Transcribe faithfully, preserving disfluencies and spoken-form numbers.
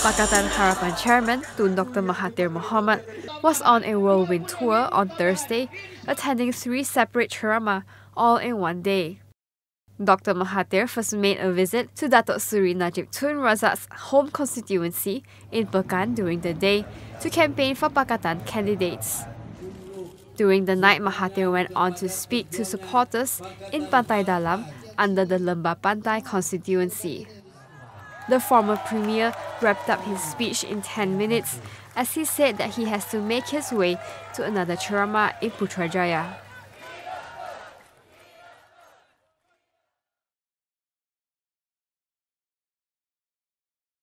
Pakatan Harapan Chairman Tun Doctor Mahathir Mohamad was on a whirlwind tour on Thursday, attending three separate ceramah, all in one day. Doctor Mahathir first made a visit to Datuk Seri Najib Tun Razak's home constituency in Pekan during the day to campaign for Pakatan candidates. During the night, Mahathir went on to speak to supporters in Pantai Dalam under the Lembah Pantai constituency. The former premier wrapped up his speech in ten minutes as he said that he has to make his way to another ceramah in Putrajaya.